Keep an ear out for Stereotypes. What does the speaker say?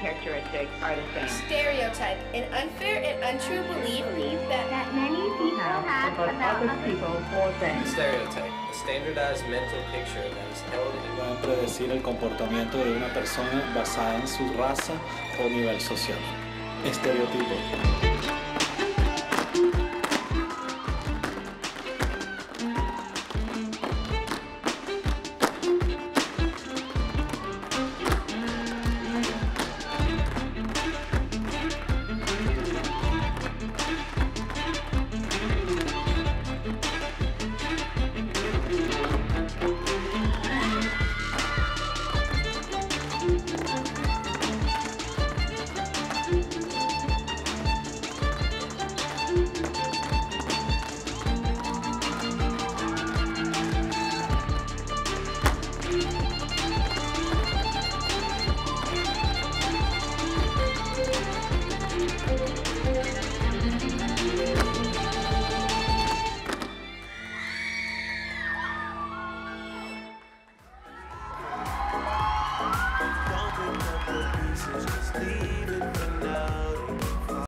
characteristics are the same. Stereotype, an unfair and untrue belief that many people have about other people or things. Stereotype, a standardized mental picture that is held in predecir el comportamiento de una persona basada en su raza o nivel social. Estereotipo. Just leave it.